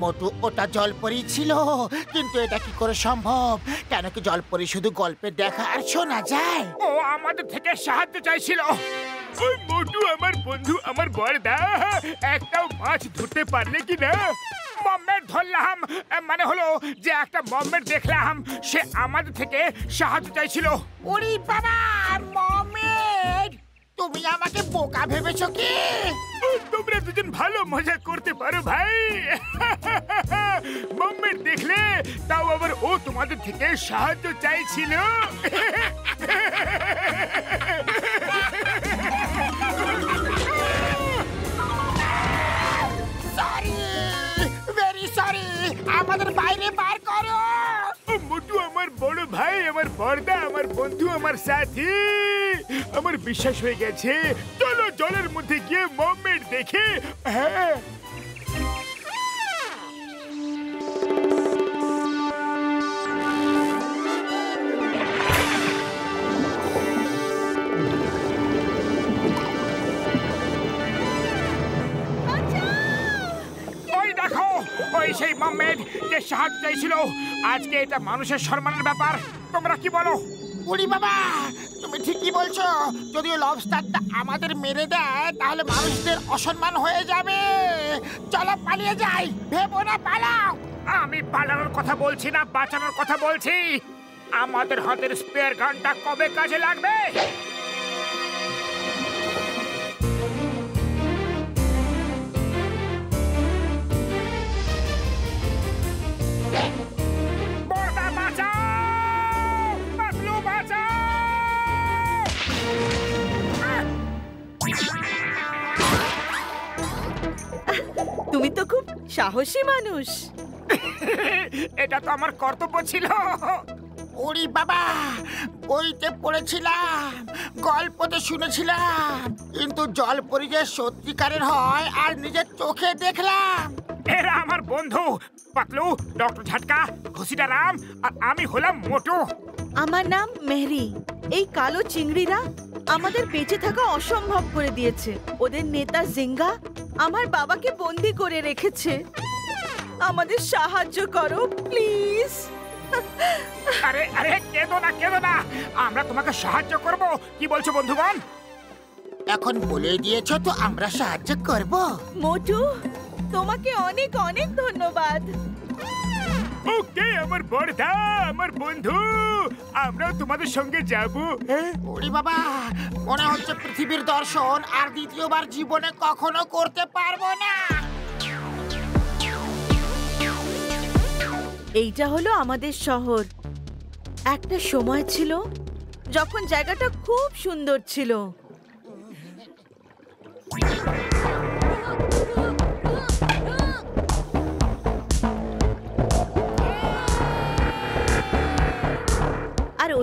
মটু ওটা জলপরি ছিল, কিন্তু এটা কি করে সম্ভব? কেন কি জলপরি শুধু গল্পে দেখা আর শোনা যায়? ও আমাদের থেকে সাহায্য চাইছিল। ওই মটু আমার বন্ধু, আমার বড়দা। একটা মাছ ধরতে পারলে কি না? মমের ধরলাম, মানে হলো যে একটা মমের দেখলাম, সে আমাদের থেকে সাহায্য চাইছিল। ওরে বাবা, মমের! তুমি আমাকে বোকা ভেবেছো কি? তোমরা দুজন ভালো মজা করতে পারো ভাই। মমের দেখলে, তাও আবার ও তোমাদের থেকে সাহায্য চাইছিল। আমাদের বাইরে বার করো। মটু আমার বড় ভাই, আমার বড়দা, আমার বন্ধু, আমার সাথী। আমার বিশ্বাস হয়ে গেছে, চলো জলের মধ্যে গিয়ে মমের দেখে। হ্যাঁ, সেই মমের যে সাহায্য চাইছিল। আজকে এটা মানুষের সম্মানের ব্যাপার, তোমরা কি বলো? উড়ি বাবা, তুমি ঠিকই বলছো। যদি লবস্টারটা আমাদের মেরে দেয়, তাহলে মানুষদের অসম্মান হয়ে যাবে। চলো পালিয়ে যাই। ভেবো না পালাও। আমি পালানোর কথা বলছি না, বাঁচানোর কথা বলছি। আমাদের হাতের স্পেয়ার গানটা কবে কাজে লাগবে? তুমি তো খুব সাহসী মানুষ। এটা তো আমার কর্তব্য ছিল। ওরে বাবা, বইতে পড়েছিলাম, গল্পতে শুনেছিলাম, কিন্তু জল পরিবেশ সত্যিকারের হয় আর নিজের চোখে দেখলাম। এরা আমার বন্ধু পাতলু, ডক্টর ঝাটকা, ঘুষিটা রাম, আর আমি হলাম মোটু। আমার নাম মেরি। এই কালো চিংড়িরা আমাদের বেঁচে থাকা অসম্ভব করে দিয়েছে। ওদের নেতা জিঙ্গা আমার বাবাকে বন্দি করে রেখেছে। আমাদের সাহায্য করো প্লিজ। আরে আরে, কেঁদো না কেঁদো না, আমরা তোমাকে সাহায্য করব। কি বলছো বন্ধুগণ? এখন বলে দিয়েছো তো আমরা সাহায্য করব। মোটু, তোমাকে অনেক অনেক ধন্যবাদ। ওকে আমার বড়দা, আমার বন্ধু, আমরা তোমাদের সঙ্গে যাব। ওরে বাবা, মনে হচ্ছে পৃথিবীর দর্শন আর দ্বিতীয়বার জীবনে কখনো করতে পারবো না। এইটা হলো আমাদের শহর। একটা সময় ছিল যখন জায়গাটা খুব সুন্দর ছিল।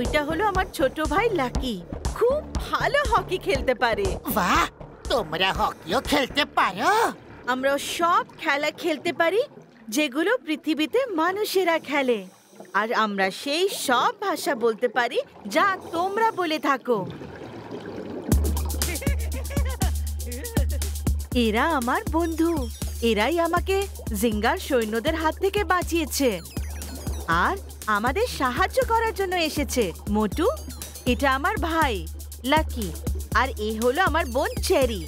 ওইটা হলো আমার ছোট ভাই লাকি। খুব ভালো হকি খেলতে পারে। বাহ, তোমরা হকিও খেলতে পারো? আমরা সব খেলা খেলতে পারি যেগুলো পৃথিবীতে মানুষেরা খেলে, আর আমরা সেই সব ভাষা বলতে পারি যা তোমরা বলে থাকো। এরা আমার বন্ধু। এরাই আমাকে জিঙ্গার সৈন্যদের হাত থেকে বাঁচিয়েছে আর আমাদের সাহায্য করার জন্য এসেছে। মোটু, এটা আমার ভাই লাকি, আর এ হলো আমার বোন চেরি,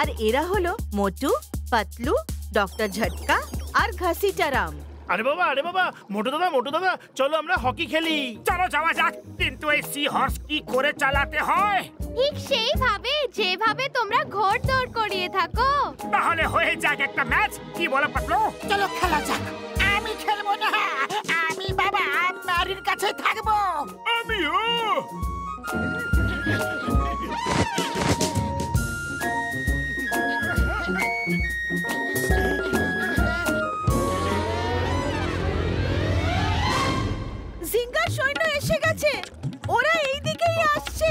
আর এরা হলো মোটু, পাতলু, ডক্টর ঝটকা আর ঘাসিটারাম। আরে বাবা, আরে বাবা, মোটু দাদা, মোটু দাদা, চলো আমরা হকি খেলি। চলো যাওয়া যাক। কিন্তু এই সি হর্স কি করে চালাতে হয়? ঠিক সেইভাবে যেভাবে তোমরা ঘোড় দৌড় করিয়ে থাকো। তাহলে হয়ে যাক একটা ম্যাচ, কি বলো পাতলু? চলো খেলা যাক। আমি খেলবো না, আমি বাবা ম্যারির কাছে থাকবো। আমিও। জিঙ্গার সৈন্য এসে গেছে, ওরা এই দিকেই আসছে।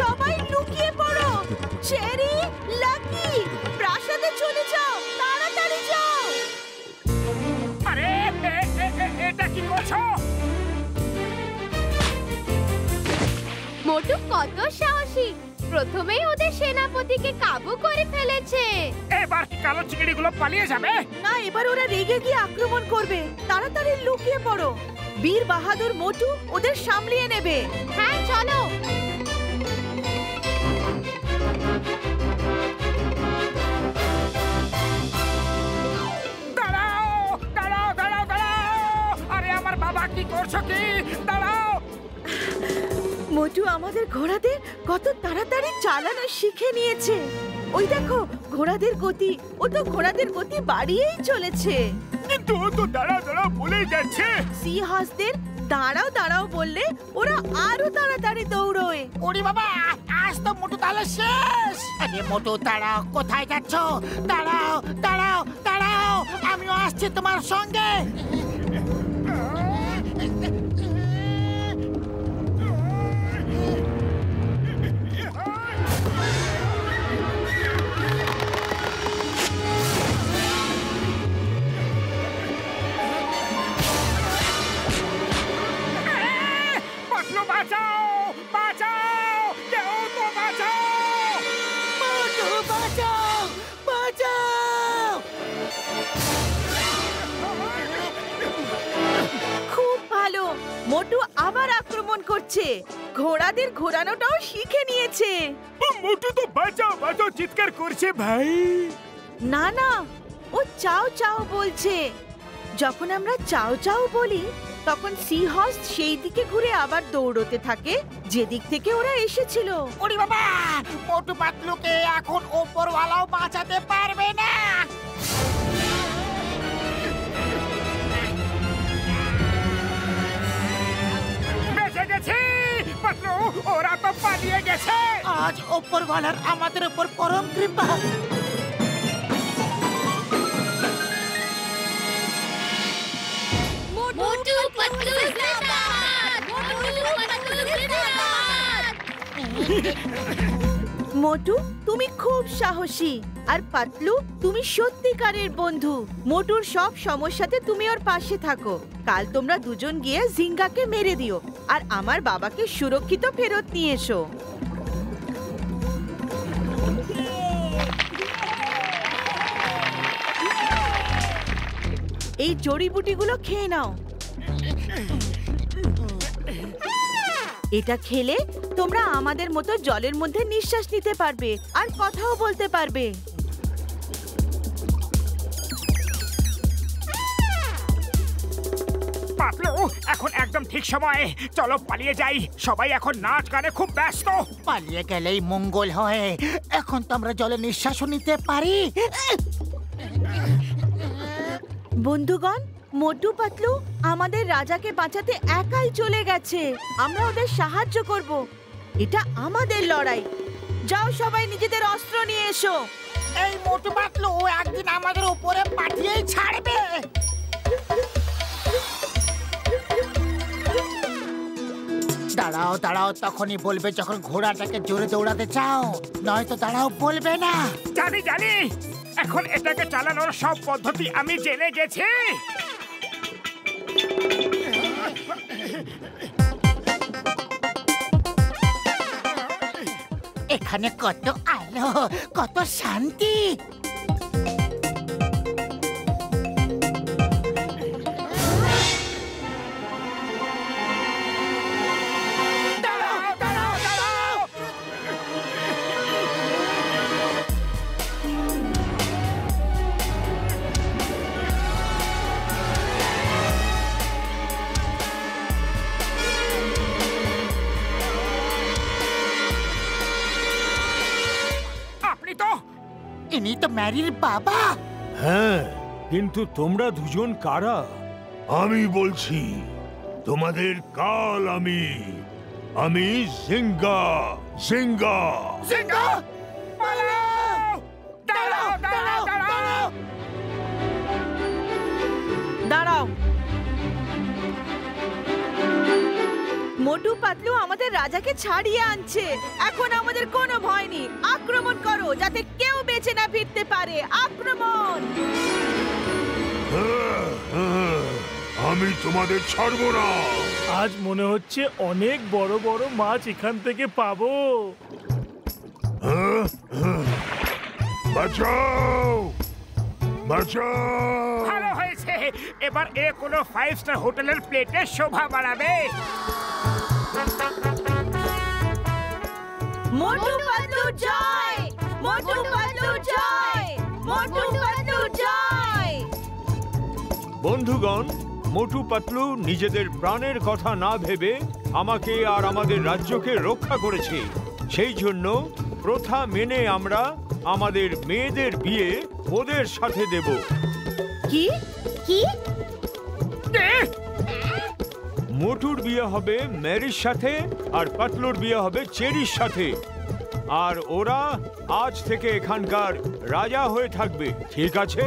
সবাই লুকিয়ে পড়ো। চেরি, লাকি, প্রাসাদে চলে যাও, তাড়াতাড়ি যাও। প্রথমেই ওদের সেনাপতিকে কাবু করে ফেলেছে। এবার কি কালো চিংড়িগুলো পালিয়ে যাবে? না, এবার ওরা রেগে গিয়ে আক্রমণ করবে। তাড়াতাড়ি লুকিয়ে পড়ো, বীর বাহাদুর মোটু ওদের সামলিয়ে নেবে। হ্যাঁ চলো। মোটু আমাদের ঘোড়াদের কত তাড়াতাড়ি চালানো শিখে নিয়েছে। ওই দেখো ঘোড়াদের গতি, ও তো ঘোড়াদের গতি বাড়িয়েই চলেছে। কিন্তু ও তো দাঁড়াও দাঁড়াও বলে যাচ্ছে। সিংহদের দাঁড়াও দাঁড়াও বললে ওরা আরো তাড়াতাড়ি দৌড়োয়। ওরে বাবা, আজ তো মোটু তাহলে শেষ। আরে মোটু দাঁড়াও, কোথায় যাচ্ছো? দাঁড়াও দাঁড়াও দাঁড়াও, আমি আসছি তোমার সঙ্গে। মোটু আবার আক্রমণ করছে, ঘোড়াদের ঘোরানোটাও শিখে নিয়েছে। মোটু তো বাঁচাও বাঁচাও চিৎকার করছে ভাই। না না, ও চাও চাও বলছে। যখন আমরা চাও চাও বলি তখন সি হর্স সেই দিকে ঘুরে আবার দৌড়তে থাকে যেদিক থেকে ওরা এসেছিল। ওরে বাবা, মোটু পাতলুকে এখন ওপরওয়ালাও বাঁচাতে পারবে না। ওরা তো পালিয়ে গেছে। আজ ওপরওয়ালার আমাদের উপর পরম কৃপা। মোটু পাতলু জিন্দাবাদ, মোটু পাতলু জিন্দাবাদ। মোটু তুমি খুব সাহসী, আর পাতলু তুমি সত্যিকারের বন্ধু। মোটুর সব সমস্যাতে তুমি ওর পাশে থাকো। কাল তোমরা দুজন গিয়ে জিঙ্গাকে মেরে দিও, আর আমার বাবাকে সুরক্ষিত ফেরত নিয়ে এসো। এই জড়িবুটিগুলো খেয়ে নাও, এটা খেলে তোমরা আমাদের মতো জলের মধ্যে নিঃশ্বাস নিতে পারবে আর কথাও বলতে পারবে। এখন একদম ঠিক সময়, চলো পালিয়ে যাই। সবাই এখন নাচ গানে খুব ব্যস্ত, পালিয়ে গেলেই মঙ্গল হয়। এখন তো আমরা জলে নিঃশ্বাস নিতে পারি। বন্ধুগণ, মোটু পাতলু আমাদের রাজাকে বাঁচাতে একাই চলে গেছে। আমরা ওদের সাহায্য করব, এটা আমাদের লড়াই। যাও সবাই নিজেদের অস্ত্র নিয়ে এসো। এই মোটু পাতলু একদিন আমাদের উপরে পাঠিয়েই ছাড়বে। দাঁড়াও দাঁড়াও তখনই বলবে যখন ঘোড়াটাকে জোরে দৌড়াতে চাও, নয়তো দাঁড়াও বলবে না। জানি জানি, এখন এটাকে চালানোর সব পদ্ধতি আমি জেনে গেছি। এখানে কত আলো, কত শান্তি। ইনি তো ম্যারির বাবা। হ্যাঁ, কিন্তু তোমরা দুজন কারা? আমি বলছি তোমাদের কাল আমি জিঙ্গা। জিঙ্গা জিঙ্গা, পালাও! দাঁড়াও দাঁড়াও দাঁড়াও দাঁড়াও। মোটু পাতলু আমাদের রাজাকে ছাড়িয়ে আনছে। এখন আমাদের কোনো ভয় নেই, আক্রমণ করো যাতে কেউ বেঁচে না ফিরতে পারে। আক্রমণ! আমি তোমাদের ছাড়ব না। আজ মনে হচ্ছে অনেক বড় বড় মাছ এখান থেকে পাবো। বাঁচাও বাঁচাও। ভালো হয়েছে, এবার এ কোনো 5 স্টার হোটেলের প্লেটে শোভা বাড়াবে। মোটু পাতলু জয়, মোটু পাতলু জয়, মোটু পাতলু জয়। বন্ধুগণ, মোটু পাতলু নিজেদের প্রাণের কথা না ভেবে আমাকে আর আমাদের রাজ্যকে রক্ষা করেছে। সেই জন্য প্রথা মেনে আমরা আমাদের মেয়েদের বিয়ে ওদের সাথে দেব। কি কি? মোটুর বিয়ে হবে ম্যারির সাথে আর পাতলুর বিয়ে হবে চেরির সাথে, আর ওরা আজ থেকে এখানকার রাজা হয়ে থাকবে। ঠিক আছে?